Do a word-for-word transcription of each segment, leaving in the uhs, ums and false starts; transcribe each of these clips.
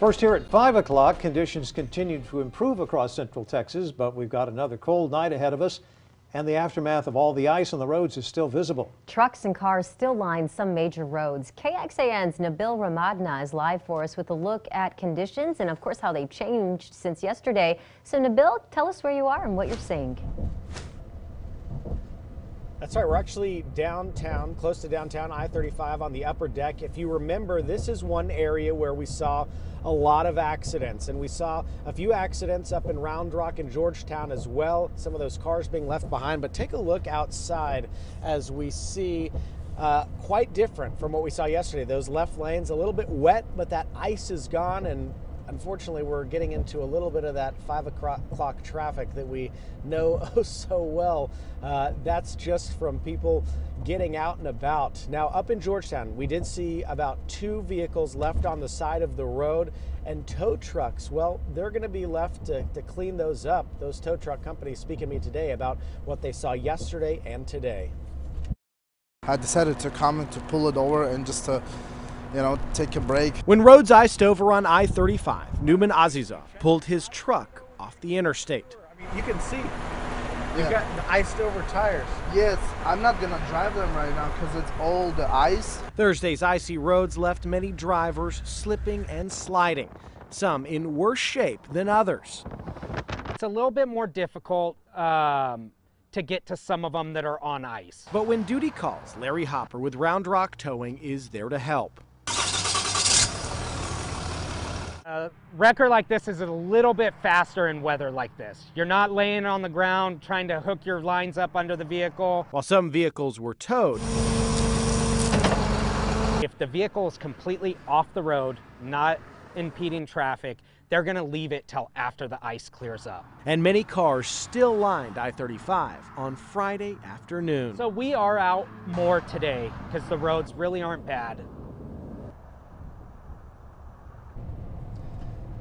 First here at five o'clock, conditions continue to improve across Central Texas, but we've got another cold night ahead of us, and the aftermath of all the ice on the roads is still visible. Trucks and cars still line some major roads. K X A N's Nabil Ramadna is live for us with a look at conditions and, of course, how they've changed since yesterday. So, Nabil, tell us where you are and what you're seeing. That's right, we're actually downtown, close to downtown, I thirty-five on the upper deck. If you remember, this is one area where we saw a lot of accidents, and we saw a few accidents up in Round Rock and Georgetown as well, some of those cars being left behind. But take a look outside as we see uh, quite different from what we saw yesterday. Those left lanes a little bit wet, but that ice is gone, and unfortunately, we're getting into a little bit of that five o'clock traffic that we know oh so well. Uh, that's just from people getting out and about. Now, up in Georgetown, we did see about two vehicles left on the side of the road, and tow trucks, well, they're going to be left to, to clean those up. Those tow truck companies speaking to me today about what they saw yesterday and today. I decided to come and to pull it over and just to you know, take a break. When roads iced over on I thirty-five, Newman Azizov pulled his truck off the interstate. I mean, you can see, yeah. You've got the iced over tires. Yes, I'm not gonna drive them right now because it's all the ice. Thursday's icy roads left many drivers slipping and sliding, some in worse shape than others. It's a little bit more difficult um, to get to some of them that are on ice. But when duty calls, Larry Hopper with Round Rock Towing is there to help. A wrecker like this is a little bit faster in weather like this. You're not laying on the ground trying to hook your lines up under the vehicle. While some vehicles were towed, if the vehicle is completely off the road, not impeding traffic, they're going to leave it till after the ice clears up. And many cars still lined I thirty-five on Friday afternoon. So we are out more today because the roads really aren't bad.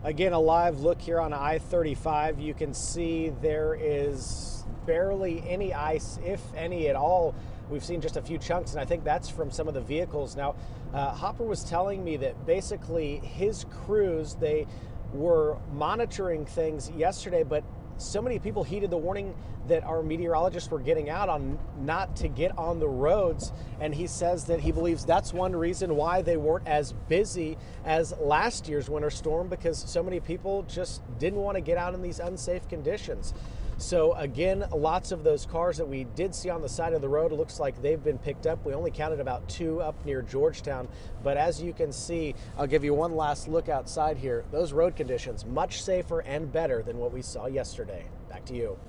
Again, a live look here on I thirty-five. You can see there is barely any ice, if any at all. We've seen just a few chunks, and I think that's from some of the vehicles. Now, uh, Hopper was telling me that basically his crews, they were monitoring things yesterday, but so many people heeded the warning that our meteorologists were getting out on not to get on the roads, and he says that he believes that's one reason why they weren't as busy as last year's winter storm, because so many people just didn't want to get out in these unsafe conditions. So again, lots of those cars that we did see on the side of the road, it looks like they've been picked up. We only counted about two up near Georgetown, but as you can see, I'll give you one last look outside here. Those road conditions much safer and better than what we saw yesterday. Back to you.